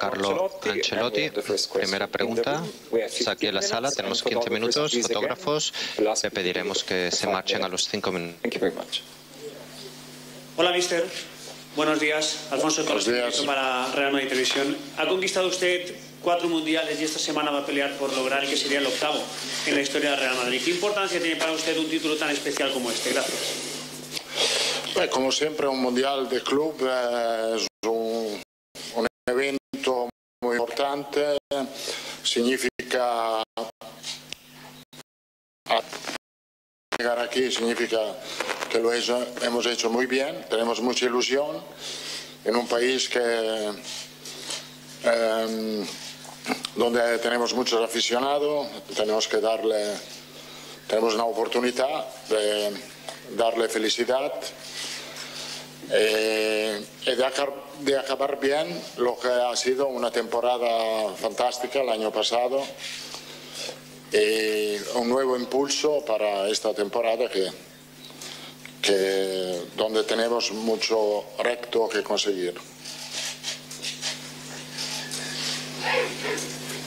Carlos Ancelotti, primera pregunta. Está aquí en la sala, tenemos 15 minutos, fotógrafos. Le pediremos que se marchen a los 5 minutos. Hola, mister. Buenos días. Alfonso, Buenos días. Para Real Madrid Televisión. Ha conquistado usted 4 mundiales y esta semana va a pelear por lograr el que sería el 8.º en la historia de Real Madrid. ¿Qué importancia tiene para usted un título tan especial como este? Gracias. Pues, como siempre, un mundial de club es un evento muy importante, significa llegar aquí, significa que lo hemos hecho muy bien, tenemos mucha ilusión en un país que donde tenemos muchos aficionados, tenemos una oportunidad de darle felicidad y de acabar bien lo que ha sido una temporada fantástica el año pasado y un nuevo impulso para esta temporada que donde tenemos mucho reto que conseguir.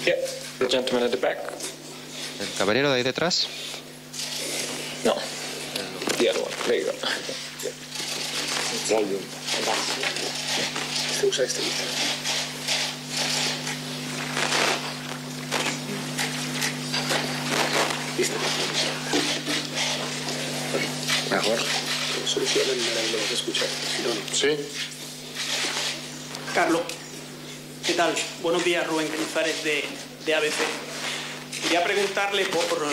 Yeah. The gentleman at the back. El caballero de ahí detrás. No. The other one. There you go. Yeah. Mejor. Solucionen lo que escuchar. Sí. Carlos, ¿qué tal? Buenos días, Rubén Cañizares de ABC. Quería preguntarle por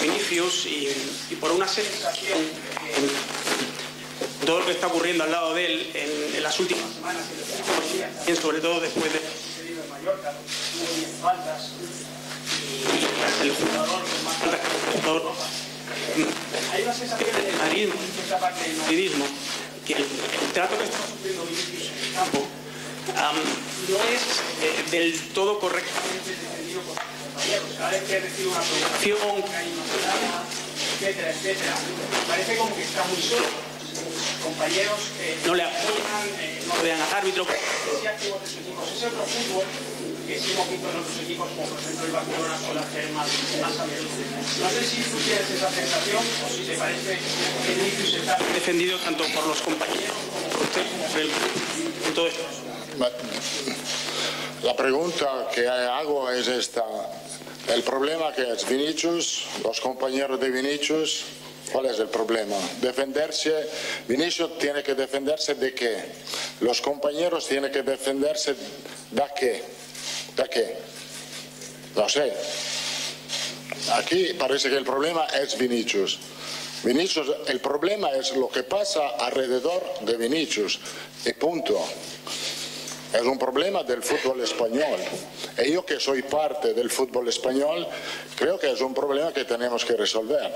Vinicius y por una sensación. Todo lo que está ocurriendo al lado de él en las últimas semanas, sobre todo después de Mallorca, faltas y el jugador hay una sensación de marismo, que el trato que está sufriendo no es del todo correctamente defendido por compañeros. Cada vez que recibe una provocación, etcétera, parece como que está muy solo. Compañeros no le apoyan, no rodean al árbitro. Es otro fútbol que sí hemos visto en otros equipos, como por ejemplo el Barcelona o la Germa, más a menudo. No sé si tú tienes esa sensación o si te parece que Vinicius está defendido tanto por los compañeros como por usted, como por el club, en todo esto. La pregunta que hago es esta. El problema que es Vinicius, los compañeros de Vinicius. ¿Cuál es el problema? Defenderse. Vinicius tiene que defenderse de qué. Los compañeros tienen que defenderse de qué. ¿De qué? No sé. Aquí parece que el problema es Vinicius. Vinicius, el problema es lo que pasa alrededor de Vinicius. Y punto. Es un problema del fútbol español. Y yo, que soy parte del fútbol español, creo que es un problema que tenemos que resolver.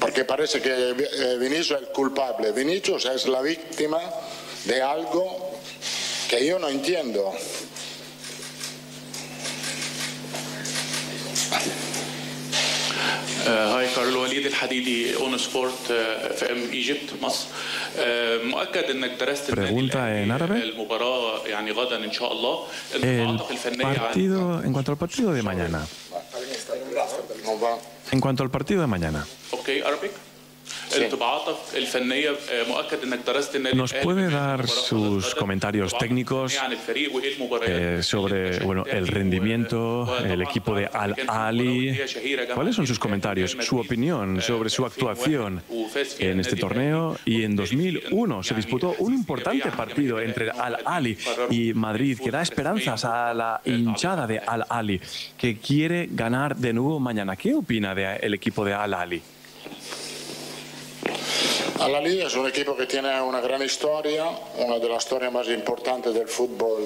Porque parece que Vinicius es el culpable. Vinicius es la víctima de algo que yo no entiendo. هاي كارلو وليد الحديدي اون سبورت في ام ايجيبت مصر. مؤكد انك درست المباراه يعني غدا ان شاء الله. المعطيات الفنيه En cuanto al partido de mañana, ¿nos puede dar sus comentarios técnicos sobre el rendimiento, el equipo de Al Ahly? ¿Cuáles son sus comentarios, su opinión sobre su actuación en este torneo? Y en 2001 se disputó un importante partido entre Al Ahly y Madrid que da esperanzas a la hinchada de Al Ahly, que quiere ganar de nuevo mañana. ¿Qué opina del equipo de Al Ahly? Al Ahly es un equipo que tiene una gran historia, una de las historias más importantes del fútbol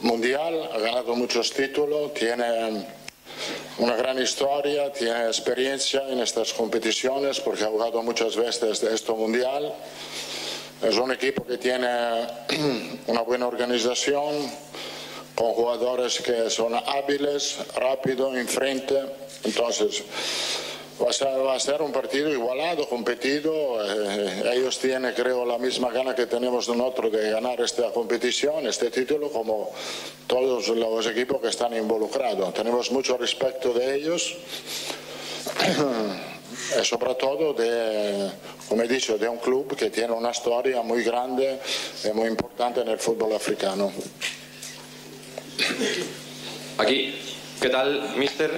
mundial, ha ganado muchos títulos, tiene una gran historia, tiene experiencia en estas competiciones porque ha jugado muchas veces de este mundial. Es un equipo que tiene una buena organización, con jugadores que son hábiles, rápidos, enfrente. Entonces, Va a ser un partido igualado, competido. Ellos tienen, creo, la misma gana que tenemos nosotros de ganar esta competición, este título, como todos los equipos que están involucrados. Tenemos mucho respeto de ellos. Sobre todo, como he dicho, de un club que tiene una historia muy grande y muy importante en el fútbol africano. Aquí, ¿qué tal, mister?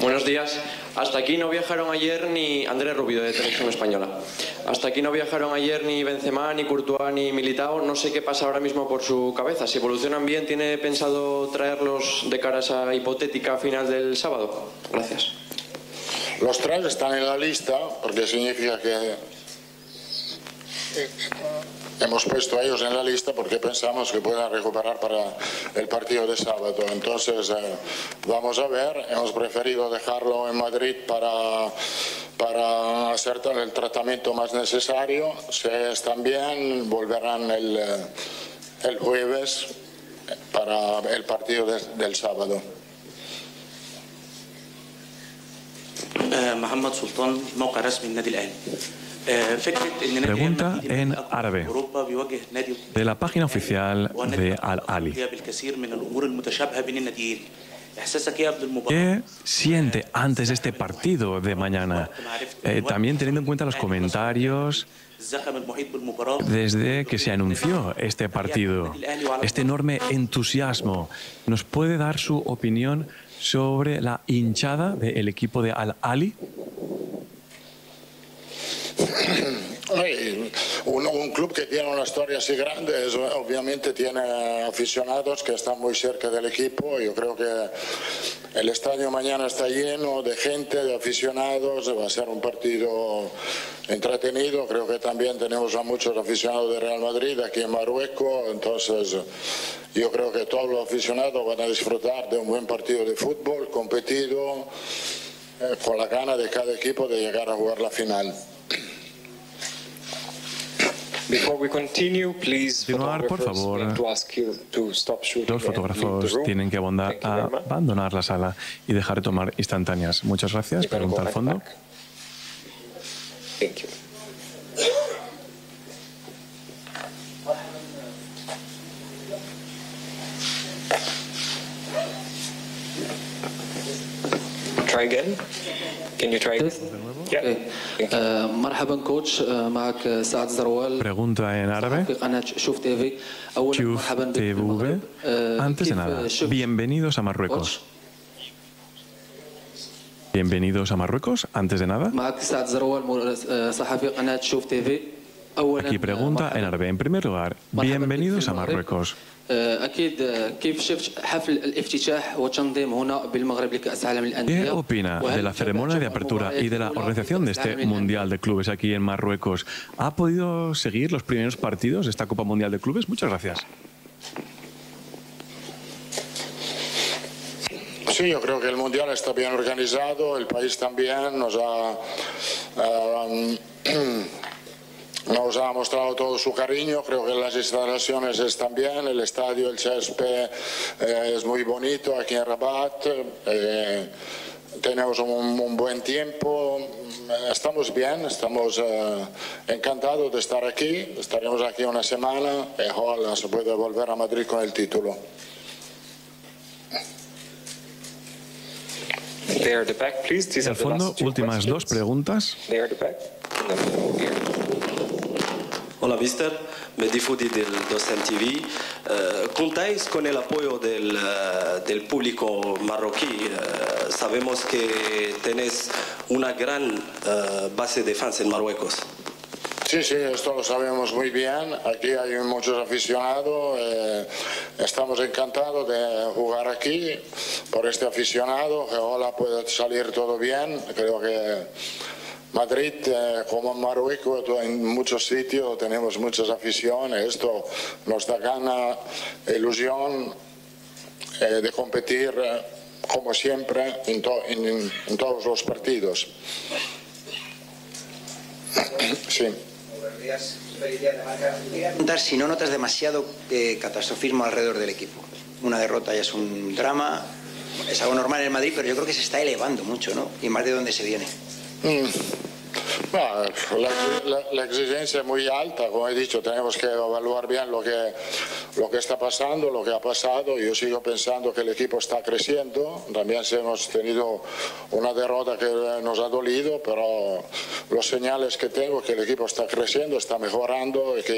Buenos días. Hasta aquí no viajaron ayer ni Andrés Rubio, de Televisión Española. Hasta aquí no viajaron ayer ni Benzema, ni Courtois, ni Militao. No sé qué pasa ahora mismo por su cabeza. Si evolucionan bien, ¿tiene pensado traerlos de cara a esa hipotética final del sábado? Gracias. Los tres están en la lista, porque significa que hemos puesto a ellos en la lista porque pensamos que puedan recuperar para el partido de sábado. Entonces, vamos a ver. Hemos preferido dejarlo en Madrid para hacer el tratamiento más necesario. Si están bien, volverán el jueves para el partido del sábado. Mohamed Sultan, موقع رسمي النادي الأهلي. Pregunta en árabe de la página oficial de Al Ahly. ¿Qué siente antes de este partido de mañana? También teniendo en cuenta los comentarios desde que se anunció este partido, este enorme entusiasmo. ¿Nos puede dar su opinión sobre la hinchada del equipo de Al Ahly? Un club que tiene una historia así grande, obviamente tiene aficionados que están muy cerca del equipo. Yo creo que el estadio mañana está lleno de gente, de aficionados. Va a ser un partido entretenido. Creo que también tenemos a muchos aficionados de Real Madrid aquí en Marruecos. Entonces, yo creo que todos los aficionados van a disfrutar de un buen partido de fútbol, competido, con la gana de cada equipo de llegar a jugar la final. Continuar, por favor. Los fotógrafos tienen que abandonar la sala y dejar de tomar instantáneas. Muchas gracias. Pregunta al fondo. Pregunta en árabe. Shuf TV. Antes de nada, bienvenidos a Marruecos. Bienvenidos a Marruecos, antes de nada. Aquí pregunta en árabe. En primer lugar, bienvenidos a Marruecos. ¿Qué opina de la ceremonia de apertura y de la organización de este Mundial de Clubes aquí en Marruecos? ¿Ha podido seguir los primeros partidos de esta Copa Mundial de Clubes? Muchas gracias. Sí, yo creo que el Mundial está bien organizado, el país también nos ha mostrado todo su cariño. Creo que las instalaciones están bien, el estadio, el césped es muy bonito aquí en Rabat, tenemos un buen tiempo, estamos bien, estamos encantados de estar aquí, estaremos aquí una semana y ojalá se pueda volver a Madrid con el título. Al fondo, últimas dos preguntas. Hola, mister. Me difundí del Televisión TV. ¿Contáis con el apoyo del público marroquí? Sabemos que tenéis una gran base de fans en Marruecos. Sí, esto lo sabemos muy bien. Aquí hay muchos aficionados. Estamos encantados de jugar aquí por este aficionado. Ojalá pueda salir todo bien. Creo que Madrid, como en Marruecos, en muchos sitios tenemos muchas aficiones. Esto nos da gana, ilusión de competir como siempre en todos los partidos. Sí. Preguntar si no notas demasiado catastrofismo alrededor del equipo. Una derrota ya es un drama. Es algo normal en Madrid, pero yo creo que se está elevando mucho, ¿no? Y más de dónde se viene. La exigencia es muy alta, como he dicho, tenemos que evaluar bien lo que está pasando, lo que ha pasado. Yo sigo pensando que el equipo está creciendo, también hemos tenido una derrota que nos ha dolido, pero los señales que tengo es que el equipo está creciendo, está mejorando y que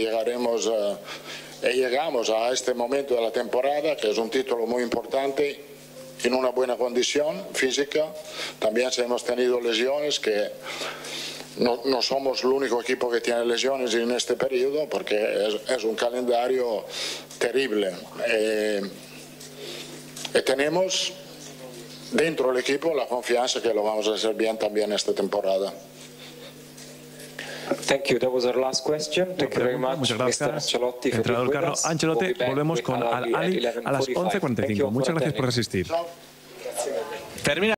llegamos a este momento de la temporada, que es un título muy importante, en una buena condición física. También hemos tenido lesiones, que no somos el único equipo que tiene lesiones en este periodo, porque es un calendario terrible. Tenemos dentro del equipo la confianza que lo vamos a hacer bien también esta temporada. Thank you. That was our last question. Thank you very much, Mr. Ancelotti. Entrenador Carlos Ancelotti, volvemos con Al Ahly a las 11:45. Muchas gracias por asistir. Termina.